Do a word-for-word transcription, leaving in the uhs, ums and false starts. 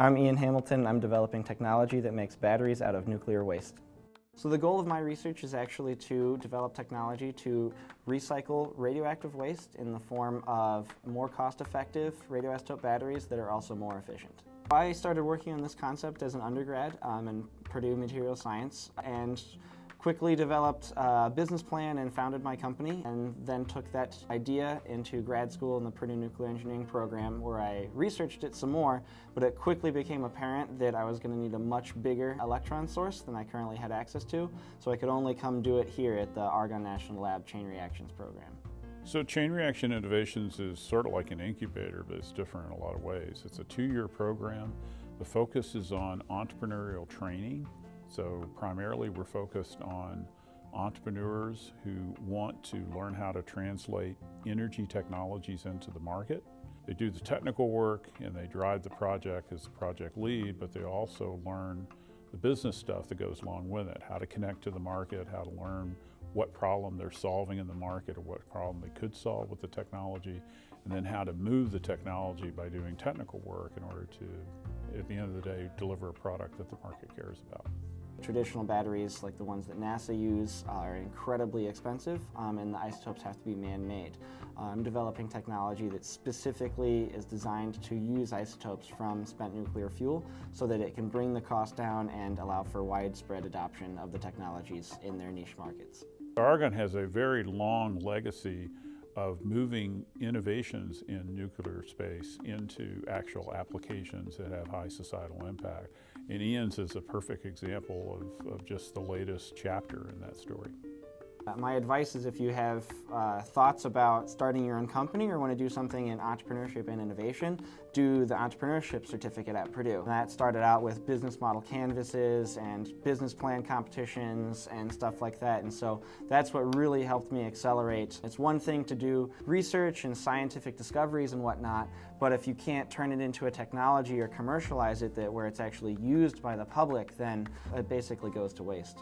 I'm Ian Hamilton, and I'm developing technology that makes batteries out of nuclear waste. So the goal of my research is actually to develop technology to recycle radioactive waste in the form of more cost-effective radioisotope batteries that are also more efficient. I started working on this concept as an undergrad um, in Purdue Materials Science, and quickly developed a business plan and founded my company, and then took that idea into grad school in the Purdue Nuclear Engineering Program, where I researched it some more, but it quickly became apparent that I was going to need a much bigger electron source than I currently had access to, so I could only come do it here at the Argonne National Lab Chain Reactions Program. So Chain Reaction Innovations is sort of like an incubator, but it's different in a lot of ways. It's a two-year program. The focus is on entrepreneurial training. So primarily we're focused on entrepreneurs who want to learn how to translate energy technologies into the market. They do the technical work and they drive the project as the project lead, but they also learn the business stuff that goes along with it, how to connect to the market, how to learn what problem they're solving in the market or what problem they could solve with the technology, and then how to move the technology by doing technical work in order to, at the end of the day, deliver a product that the market cares about. Traditional batteries, like the ones that NASA use, are incredibly expensive, um, and the isotopes have to be man-made. I'm developing technology that specifically is designed to use isotopes from spent nuclear fuel so that it can bring the cost down and allow for widespread adoption of the technologies in their niche markets. Argonne has a very long legacy of moving innovations in nuclear space into actual applications that have high societal impact. And Ian's is a perfect example of, of just the latest chapter in that story. My advice is, if you have uh, thoughts about starting your own company or want to do something in entrepreneurship and innovation, do the Entrepreneurship Certificate at Purdue. And that started out with business model canvases and business plan competitions and stuff like that, and so that's what really helped me accelerate. It's one thing to do research and scientific discoveries and whatnot, but if you can't turn it into a technology or commercialize it that where it's actually used by the public, then it basically goes to waste.